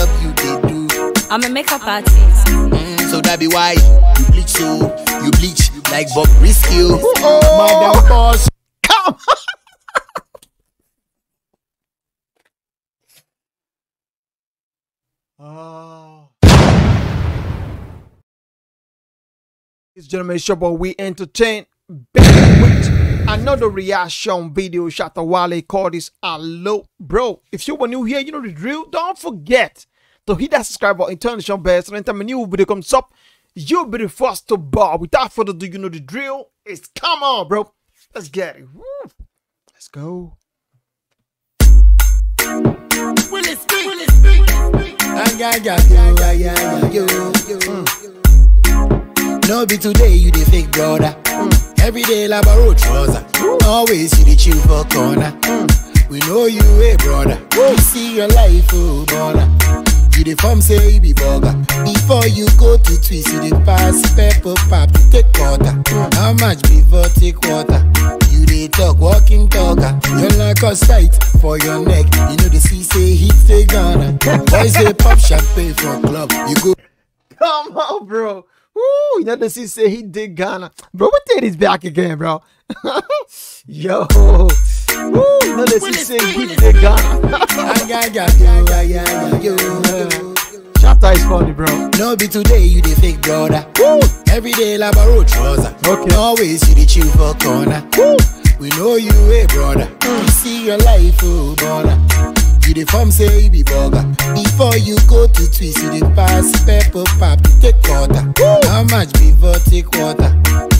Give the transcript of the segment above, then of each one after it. up you they do. I'm a makeup artist. So that be why you bleach so. You bleach like Bobrisky. Madam boss. Come on. Ladies and gentlemen, it's your boy We Entertain back with another reaction video. Shatta Wale called this hello, bro. If you were new here, you know the drill. Don't forget to hit that subscribe button, turn the shop bell, so anytime a new video comes up, you'll be the first to bar. Without further ado, you know the drill. It's come on, bro. Let's get it. Woo. Let's go. Will it speak? Will it speak? No be today you the fake brother. Every day like a road trouser. Always you the chill for corner. We know you a brother. We see your life, oh brother. You the form say you be burger. Before you go to twist, you the pass pepper pop to take water. How much before take water? You the talk walking talker. You like a sight for your neck. You know the sea say hit the gunner. Boys say pop champagne for club. You go. Come on, bro. Ooh, you know the sea say hit the gunner. Bro, what did is back again, bro? Yo. Ooh, you know the sea say hit the gunner. Shatta is funny, bro. No be today you the fake brother. Woo. Every day like a road trouser. Okay. Always you the chill for corner. Woo. We know you a brother. We see your life, oh brother. You the form say you be burger. Before you go to twist, you the pass pepper pop to take water. Woo. How much before take water?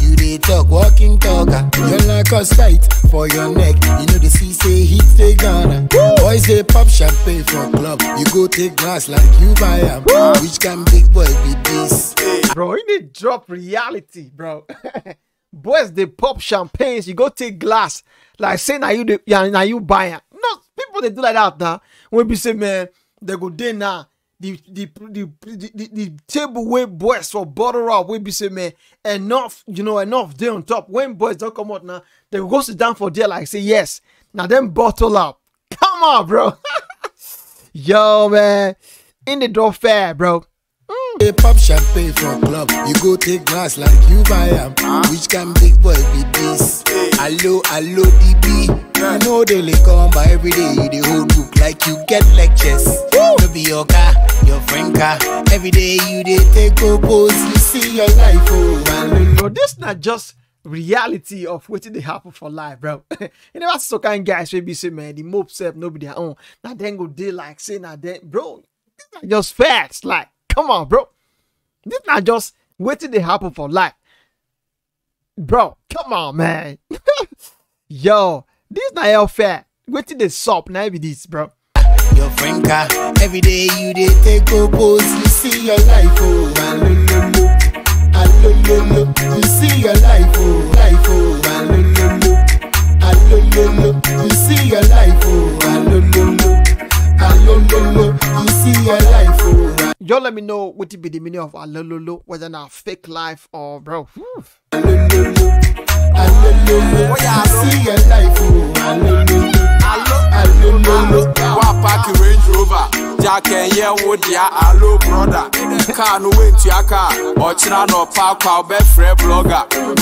You the talk walking talker. You like a sight for your neck. You know the sea say hit the gunner. Boys say pop champagne for club. You go take glass like you buy them. Which can big boy be this? Bro, you need to drop reality, bro. Boys, they pop champagnes. You go take glass. Like say now you the, yeah, now you buying. No, people they do like that now. When we say man, they go there now. The table where boys for bottle up. When we say man, enough, you know, enough there on top. When boys don't come out now, they go sit down for there. Like say yes. Now them bottle up. Come on, bro. Yo, man, in the door fair, bro. They pop champagne for club. You go take glass like you buy them. Which can big boy be this? Hello, hello, DB. You know they like come by every day. You the whole book like you get lectures. To be your car, your friend car. Every day you they take photos. You see your life, oh man. Bro, this not just reality of what they happen for life, bro. You never so kind guys maybe say man the mob self nobody their own. Now then go day like say now then bro. This not just facts like. Come on, bro. This not just waiting to happen for life. Bro, come on, man. Yo, this not your fair. Waiting to sup, now be this, bro. Your friend car, every day you they take photos. You see your life, oh, hallelujah. Hallelujah. You see your life, oh, hallelujah. Hallelujah. You see your life, oh, hallelujah. Hallelujah. You see your life, oh. Y'all let me know what it be the meaning of alololo, whether not fake life or bro.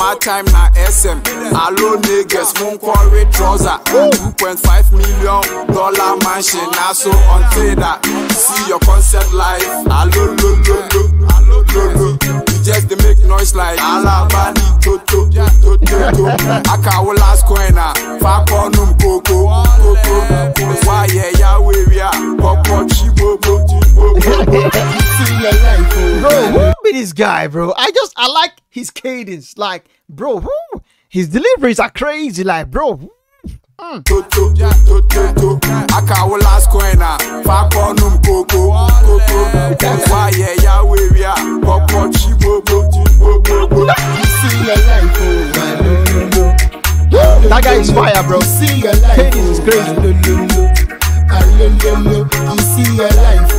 My time na SM. Alone niggas, moon quarry trouser. $2.5 million mansion. Now so on trader. See your concept life. Alololo. You just they make noise like Alabani toto. Akawo last corner. Fakonum koko. Why yeah ya we ya. Bro, who be this guy, bro? I like his cadence, like, bro, who? His deliveries are crazy, like, bro. That guy is fire, bro. Cadence is crazy. You see your life, oh,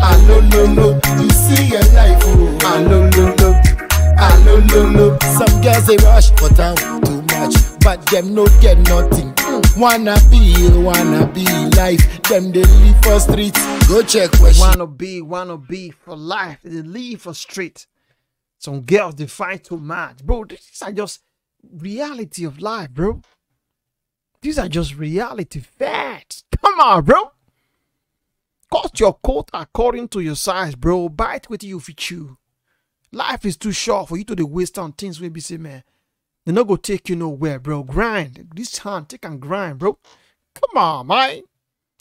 alololo. You see your life, oh, alololo. Some girls they rush for town too much, but them no get nothing. wanna be life. Them they leave for streets. Go check where wanna be for life. They leave for street. Some girls they fight too much, bro. These are just reality of life, bro. These are just reality facts. Come on, bro. Cut your coat according to your size, bro. Bite with you fit you. Life is too short for you to waste on things we be say, man. They not go take you nowhere, bro. Grind. This hand, take and grind, bro. Come on, man.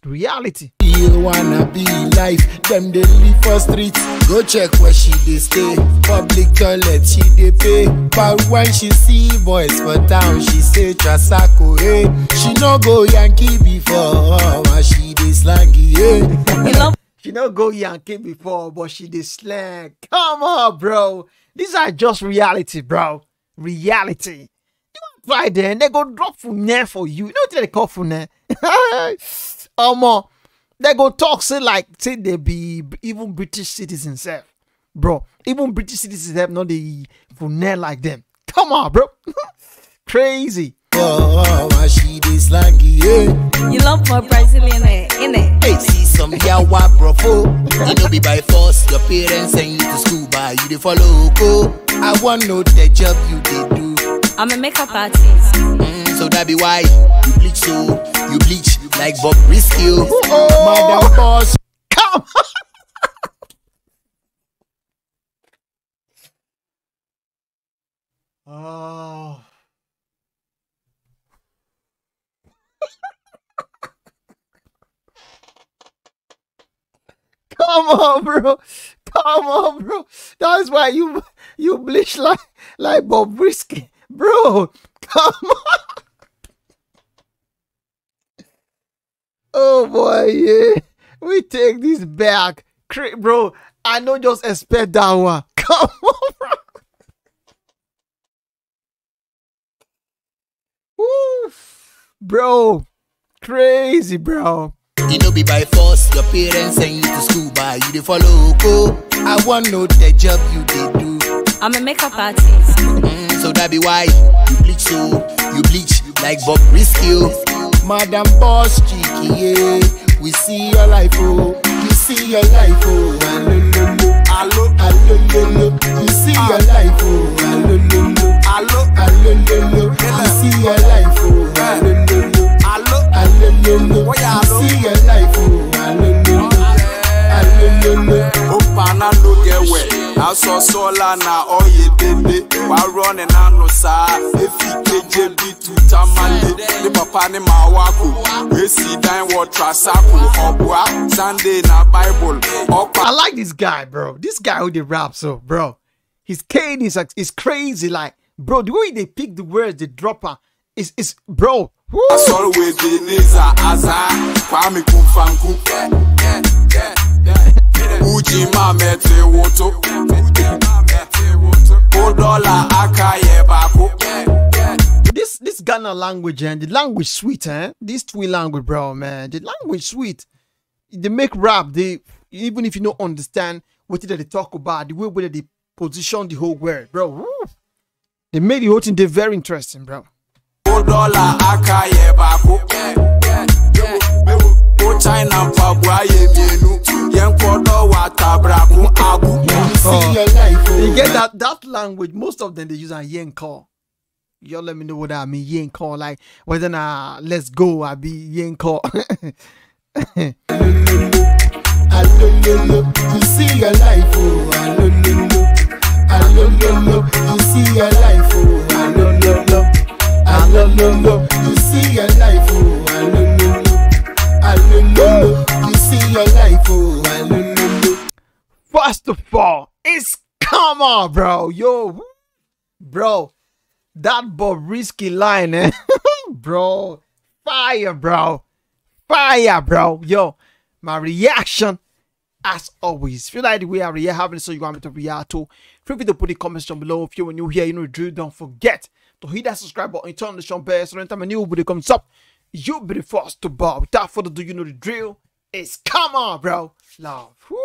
Reality. You wanna be life. Them they live for streets. Go check where she they stay. Public toilet she they pay. But when she see boys for town, she say Trasako, hey. She no go Yankee before, and she they slangy, hey. She no go Yankee before, but she they slang. Come on, bro. These are just reality, bro. Reality. You want to try there, they go drop Funne for you. You know what they call Funne? They go talk, say like, say they be even British citizens, bro. Even British citizens have not the Funne like them. Come on, bro. Crazy. You love my Brazilian, innit? Hey, see some yawa, bro. You know be by force. Your parents send you to school, but you dey follow go. I want know the job you dey do. I'm a makeup artist. So that be why you bleach so. You bleach like Bobrisky. Madam boss, come. Oh. Come on, bro. Come on, bro. That's why you bleach like Bobrisky, bro. Come on. Oh boy, yeah. We take this back, bro. I don't just expect that one. Come on, bro. Woo. Bro, crazy, bro. You know be by force. Your parents send you to school, but you dey follow go. I want know the job you dey do. I'm a makeup artist. So that be why you bleach so. You bleach like Bobrisky. Madam boss cheeky, yeah. We see your life, oh. You see your life, oh. Allo, allo, allo. You see your life, oh. Allo, allo, allo. You see your life, oh. Allo, allo, allo. So sola na oye dede wa running anu sa efi kjb tutamande ni papa ni mawako we see dine water circle obwa Sunday na Bible. I like this guy, bro. This guy who they rap so, bro. His cane is crazy, like, bro. The way they pick the words, they drop her is bro. That's always the laser aza kwami kumfanku. Uji mamete woto $1 akaye bako. This Ghana language and the language sweet, eh? This twin language, bro, man. The language sweet. They make rap. They even if you don't understand what they talk about, the way where they position the whole word, bro. Woo. They made the whole thing. They're very interesting, bro. $1 akaye bako. China Pabwa Yenu. You get that language, most of them they use a yen call. Y'all let me know what that mean, yen call, like whether na let's go, I be yen call. You see your life, oh, you see your life, oh, you see your life, oh. You see your life, oh. First of all, it's come on, bro. Yo, bro, that Bobrisky line, eh? Bro, fire, bro. Fire, bro. Yo, my reaction as always. Feel like the way I react, having so you want me to react to. Feel free to put the comments down below. If you're new here, you know the drill. Don't forget to hit that subscribe button, turn on the shop bell so anytime a new video comes up, you'll be the first to bow. Without further ado, you know the drill. It's come on, bro. Love. Woo.